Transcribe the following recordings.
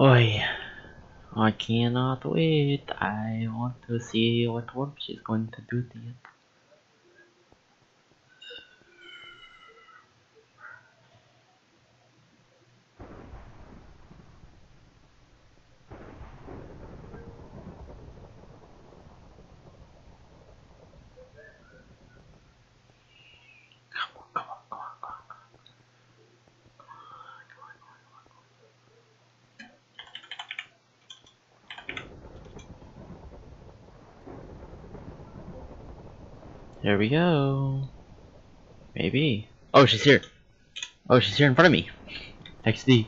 Oi, I cannot wait. I want to see what work she's going to do to you. There we go. Maybe. Oh, she's here. Oh, she's here in front of me. XD.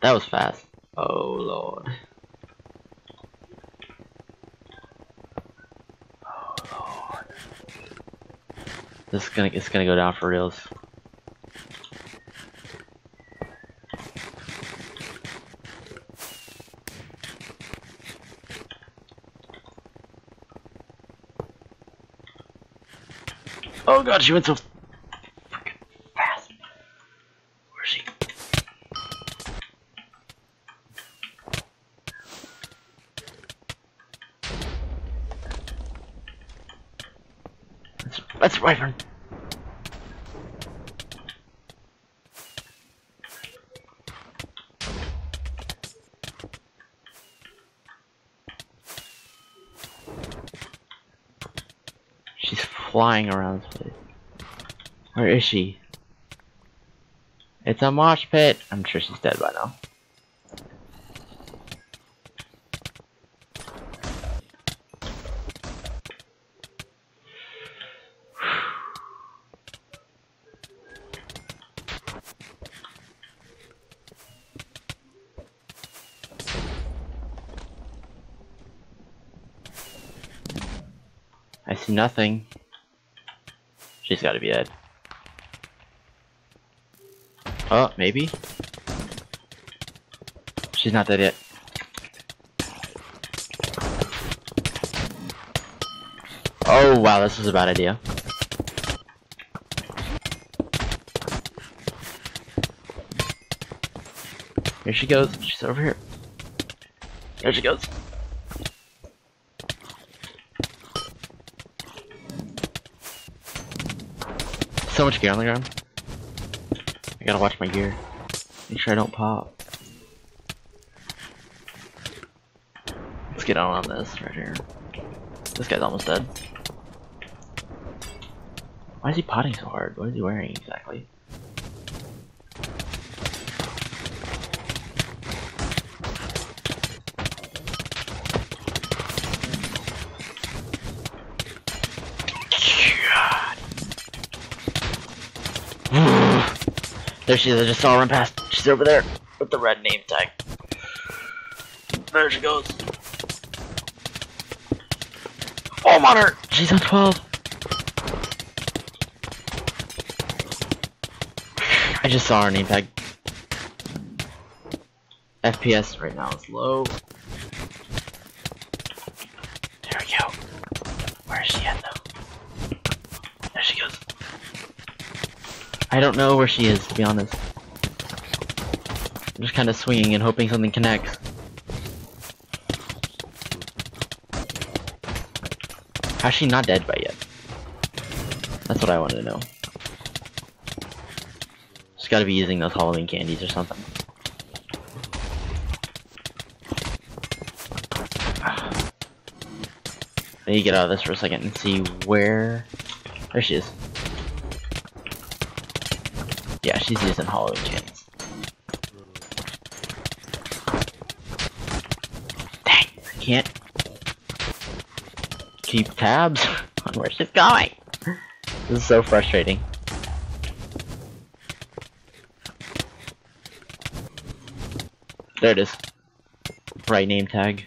That was fast. Oh, Lord. Oh, Lord. This is gonna, it's gonna go down for reals. Oh god, she went so freaking fast. Where's she? That's right, her. She's flying around this place. Where is she? It's a mosh pit. I'm sure she's dead by now. I see nothing. She's gotta be dead. Oh, maybe? She's not dead yet. Oh wow, this is a bad idea. Here she goes, she's over here. There she goes. So much gear on the ground. I gotta watch my gear. Make sure I don't pop. Let's get on this right here. This guy's almost dead. Why is he potting so hard? What is he wearing exactly? There she is, I just saw her run past. She's over there with the red name tag. There she goes. Oh, I'm on her! She's on 12. I just saw her name tag. FPS right now is low. There we go. Where is she at though? There she goes. I don't know where she is, to be honest. I'm just kind of swinging and hoping something connects. How's she not dead by yet? That's what I want to know. She's gotta be using those Halloween candies or something. I need to get out of this for a second and see where... There she is. Yeah, she's using Halloween candies. Dang, I can't keep tabs on where she's going. This is so frustrating. There it is. Bright name tag.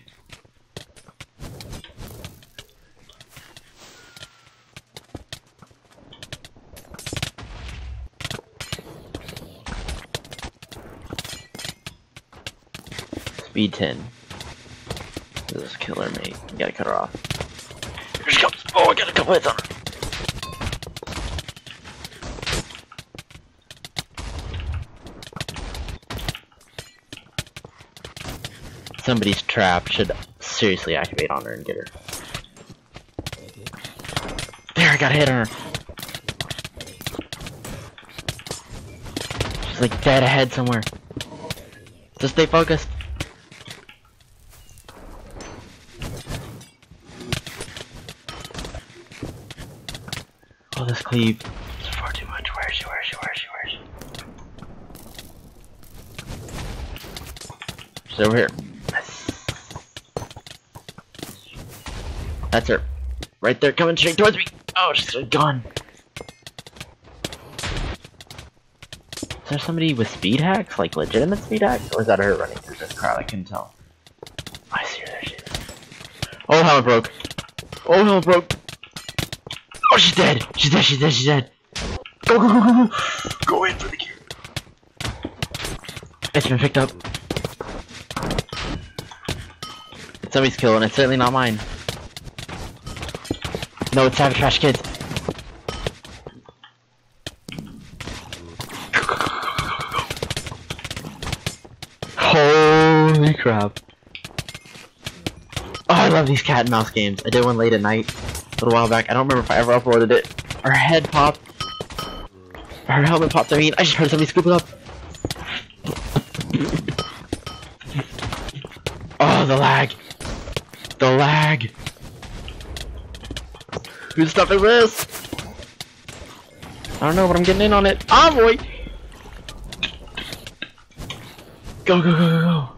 Speed 10. This is killer, mate. You gotta cut her off. Here she comes! Oh, I got a couple hits on her! somebody's trap should seriously activate on her and get her. There, I got hit on her. She's like dead ahead somewhere. So stay focused. Oh, this cleave is far too much. Where is she? Where is she? Where is she? Where is she? She's over here. That's her. Right there, coming straight towards me. Oh, she's gone. Is there somebody with speed hacks? Like legitimate speed hacks? Or is that her running through this crowd? I couldn't tell. I see her. There she is. Oh, how it broke. Oh, how it broke. Oh, she's dead. She's dead. She's dead. She's dead. Go, go, go, go. Go in for the kill. It's been picked up. It's somebody's kill, and it's certainly not mine. No, it's Savage Crash Kids. Holy crap. Oh, I love these cat and mouse games. I did one late at night a little while back. I don't remember if I ever uploaded it. Her head popped. Her helmet popped. I mean, I just heard somebody scoop it up. Oh, the lag. The lag. Whose stuff is this? I don't know, but I'm getting in on it. Ah, boy! Go, go, go, go, go.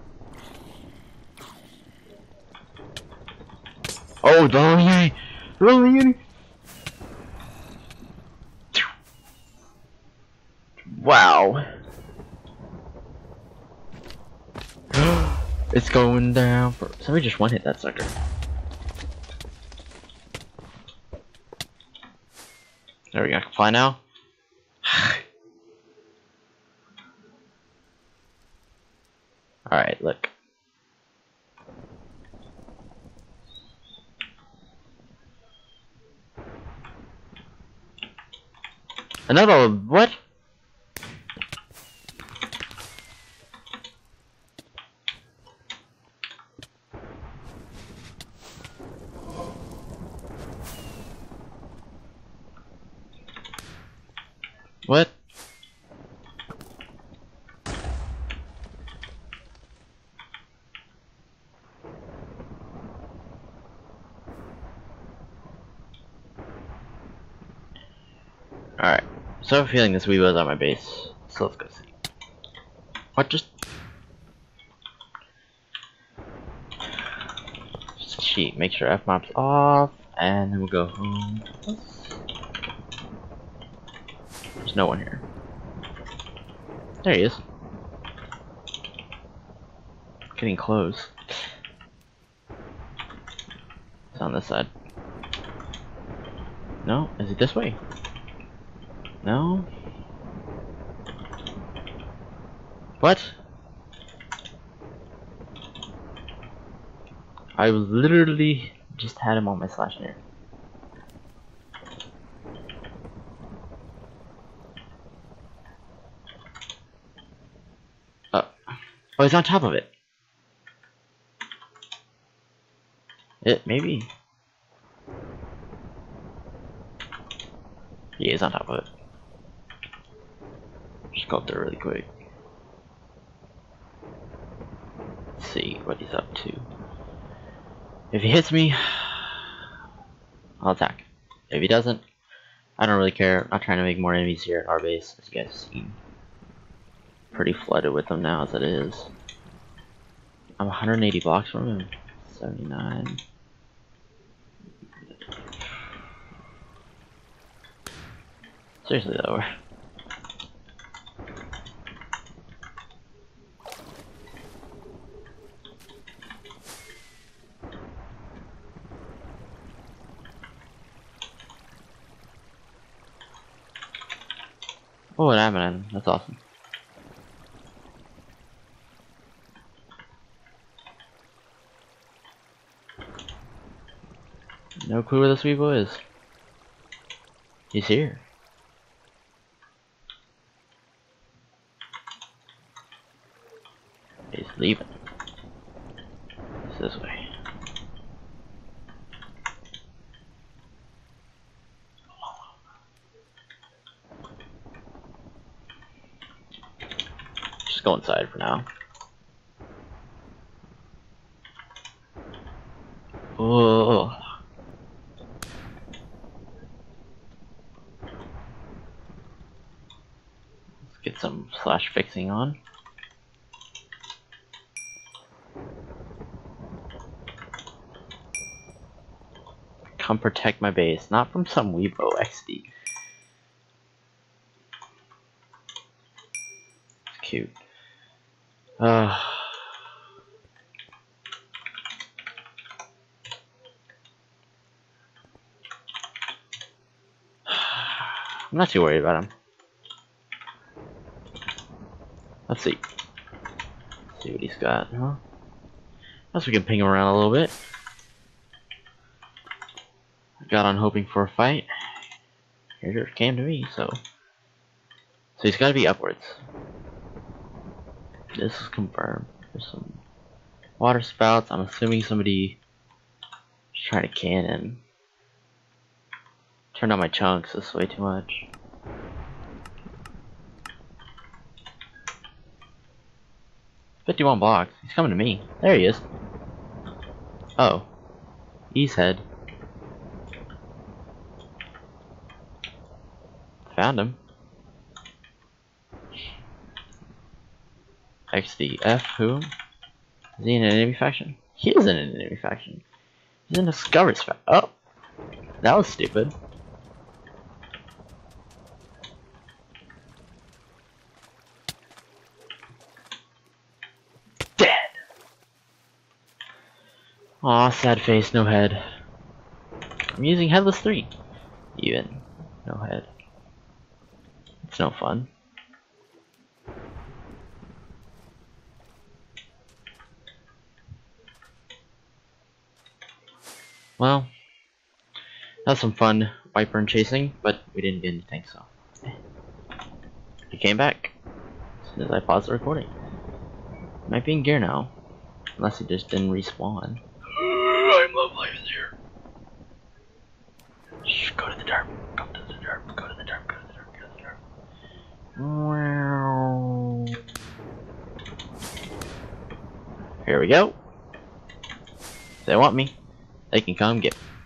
Oh, don't yay! Really? Wow. It's going down for somebody just one hit that sucker. There we go, I can fly now. Alright, look. Another what? What? Alright. So I have a feeling this Weebo's on my base, so let's go see. What just cheat, make sure F map's off, and then we'll go home. There's no one here. There he is. Getting close. It's on this side. No? Is it this way? No? What? I literally just had him on my slash near. Oh, he's on top of it. It, maybe. Yeah, he's on top of it. Just go up there really quick. Let's see what he's up to. If he hits me, I'll attack. If he doesn't, I don't really care. I'm not trying to make more enemies here at our base, as you guys have seen. Pretty flooded with them now as it is. I'm 180 blocks from him. 79. Seriously though. Oh, an admin, that's awesome. No clue where this Weebo is. He's here. He's leaving. It's this way. Just go inside for now. Whoa. Let's get some slash fixing on. Come protect my base, not from some weebo XD. It's cute. I'm not too worried about him. Let's see. Let's see what he's got, huh? Unless we can ping him around a little bit. Got on hoping for a fight. Here it came to me, so he's got to be upwards. This is confirmed. There's some water spouts. I'm assuming somebody is trying to cannon. Turned on my chunks. This is way too much. $51 blocks. He's coming to me. There he is. Oh, he's head. Found him. XDF, who? Is he in an enemy faction? He isn't in an enemy faction. He's in a Discover's faction. Oh! That was stupid. Dead! Aw, sad face, no head. I'm using Headless 3. Even. No head. It's no fun. Well, that's some fun wiper and chasing, but we didn't get anything, so he came back as soon as I paused the recording. Might be in gear now, unless he just didn't respawn. I love life is here. Shh, go to the derp. Come to the derp. Go to the derp. Go to the derp. Go to the derp. Here we go. If they want me, they can come get me.